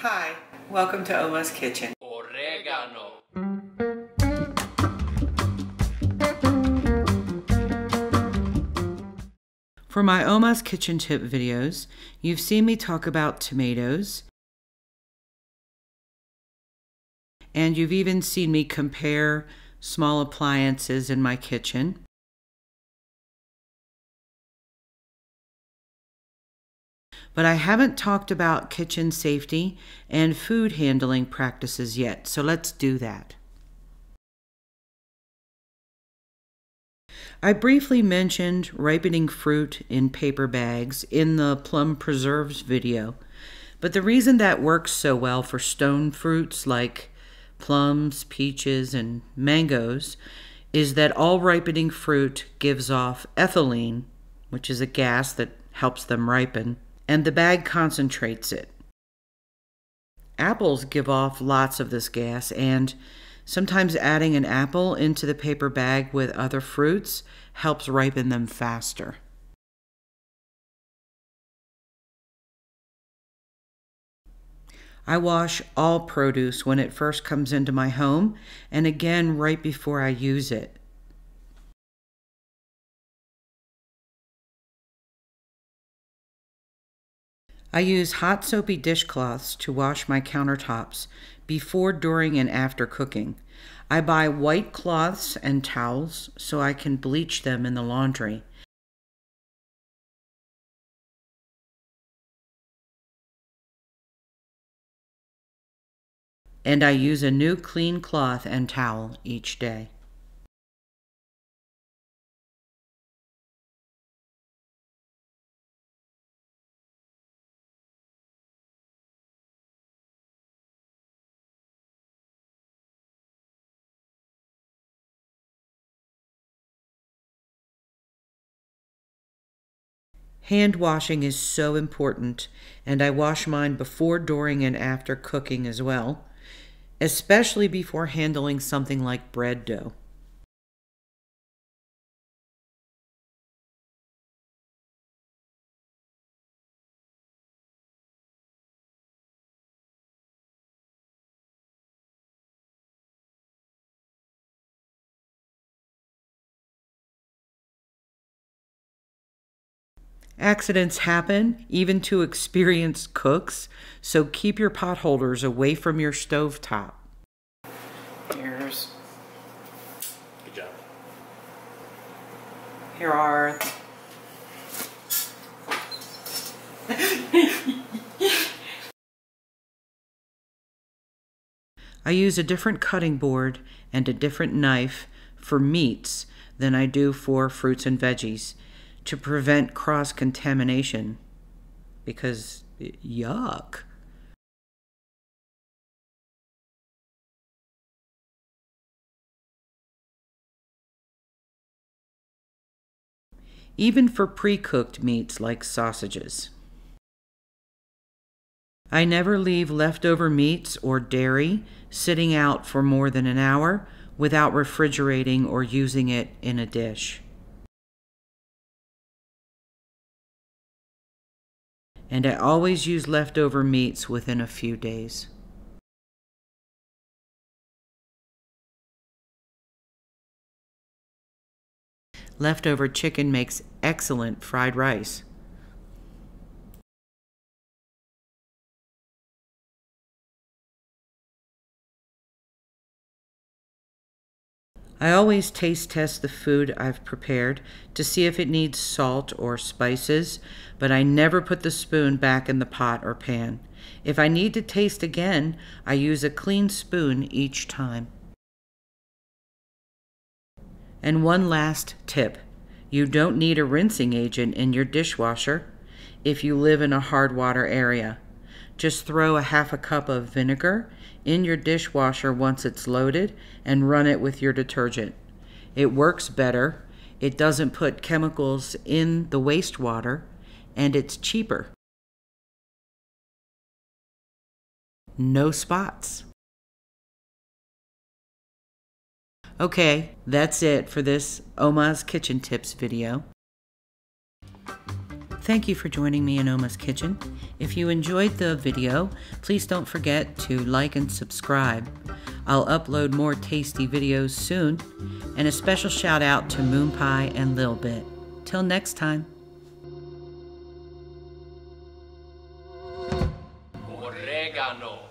Hi, welcome to Oma's Kitchen. Oregano. For my Oma's Kitchen tip videos, you've seen me talk about tomatoes, and you've even seen me compare small appliances in my kitchen. But I haven't talked about kitchen safety and food handling practices yet, so let's do that. I briefly mentioned ripening fruit in paper bags in the plum preserves video, but the reason that works so well for stone fruits like plums, peaches, and mangoes is that all ripening fruit gives off ethylene, which is a gas that helps them ripen, and the bag concentrates it. Apples give off lots of this gas, and sometimes adding an apple into the paper bag with other fruits helps ripen them faster. I wash all produce when it first comes into my home, and again right before I use it. I use hot soapy dishcloths to wash my countertops before, during, and after cooking. I buy white cloths and towels so I can bleach them in the laundry. And I use a new clean cloth and towel each day. Hand washing is so important, and I wash mine before, during, and after cooking as well, especially before handling something like bread dough. Accidents happen, even to experienced cooks, so keep your pot holders away from your stove top. Here's... Good job. Here are... I use a different cutting board and a different knife for meats than I do for fruits and veggies, to prevent cross-contamination, because yuck. Even for pre-cooked meats like sausages. I never leave leftover meats or dairy sitting out for more than an hour without refrigerating or using it in a dish. And I always use leftover meats within a few days. Leftover chicken makes excellent fried rice. I always taste test the food I've prepared to see if it needs salt or spices, but I never put the spoon back in the pot or pan. If I need to taste again, I use a clean spoon each time. And one last tip. You don't need a rinsing agent in your dishwasher if you live in a hard water area. Just throw a half a cup of vinegar in your dishwasher once it's loaded and run it with your detergent. It works better, it doesn't put chemicals in the wastewater, and it's cheaper. No spots. Okay, that's it for this Oma's Kitchen Tips video. Thank you for joining me in Oma's Kitchen. If you enjoyed the video, please don't forget to like and subscribe. I'll upload more tasty videos soon, and a special shout out to Moon Pie and Lil Bit. Till next time. Oregano.